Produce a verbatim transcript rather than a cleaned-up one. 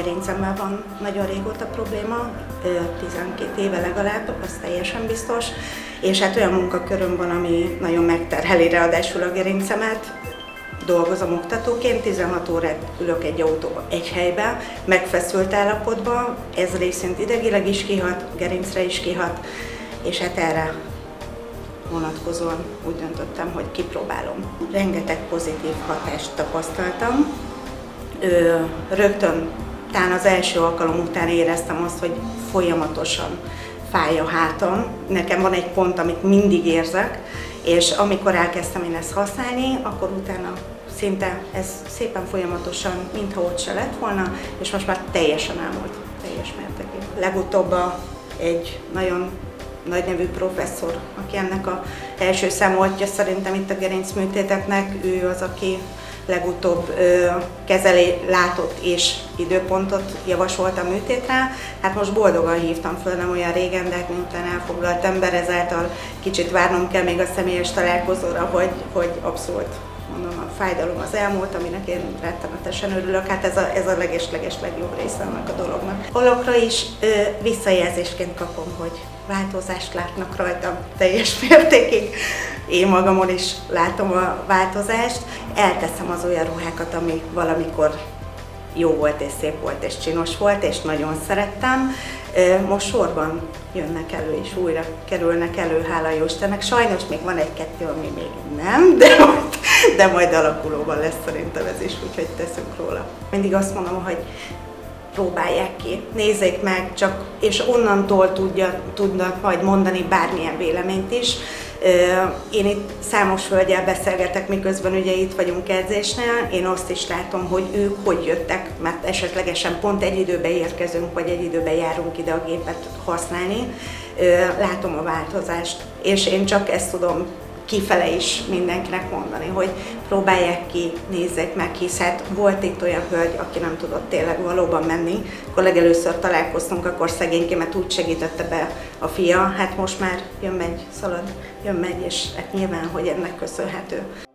gerincemben van nagyon régóta probléma, tizenkét éve legalább, az teljesen biztos, és hát olyan munkaköröm van, ami nagyon megterheli ráadásul a gerincemet. Dolgozom oktatóként, tizenhat órát ülök egy autóba, egy helyben, megfeszült állapotban, ez részint idegileg is kihat, gerincre is kihat, és hát erre vonatkozóan úgy döntöttem, hogy kipróbálom. Rengeteg pozitív hatást tapasztaltam. Ö, rögtön, talán az első alkalom után éreztem azt, hogy folyamatosan fáj a hátam. Nekem van egy pont, amit mindig érzek, és amikor elkezdtem én ezt használni, akkor utána szinte ez szépen folyamatosan, mintha ott se lett volna, és most már teljesen elmúlt, teljes mértékig. Legutóbb egy nagyon nagy nevű professzor, aki ennek az első számoltja szerintem itt a gerincműtéteknek, ő az, aki legutóbb ö, kezelé látott és időpontot javasolt a műtétre. Hát most boldogan hívtam föl, nem olyan régen, de hát miután elfoglalt ember, ezáltal kicsit várnom kell még a személyes találkozóra, hogy, hogy abszolút mondom, a fájdalom az elmúlt, aminek én rettenetesen örülök. Hát ez a, ez a leges-leges legjobb része ennek a dolognak. Holokra is ö, visszajelzésként kapom, hogy változást látnak rajtam teljes mértékig. Én magamon is látom a változást. Elteszem az olyan ruhákat, ami valamikor jó volt, és szép volt, és csinos volt, és nagyon szerettem. Most sorban jönnek elő, és újra kerülnek elő, hála jó Istennek. Sajnos még van egy-kettő, ami még nem, de majd, de majd alakulóban lesz szerintem ez is, úgyhogy teszünk róla. Mindig azt mondom, hogy próbálják ki, nézzék meg, csak, és onnantól tudja, tudnak majd mondani bármilyen véleményt is. Én itt számos hölgyel beszélgetek, miközben ugye itt vagyunk edzésnél, én azt is látom, hogy ők hogy jöttek, mert esetlegesen pont egy időben érkezünk, vagy egy időben járunk ide a gépet használni. Látom a változást, és én csak ezt tudom kifele is mindenkinek mondani, hogy próbálják ki, nézzék meg, hisz hát volt itt olyan hölgy, aki nem tudott tényleg valóban menni. Akkor legelőször találkoztunk, akkor szegénykémet úgy segítette be a fia, hát most már jön, megy, szalad, jön, megy, és hát nyilván, hogy ennek köszönhető.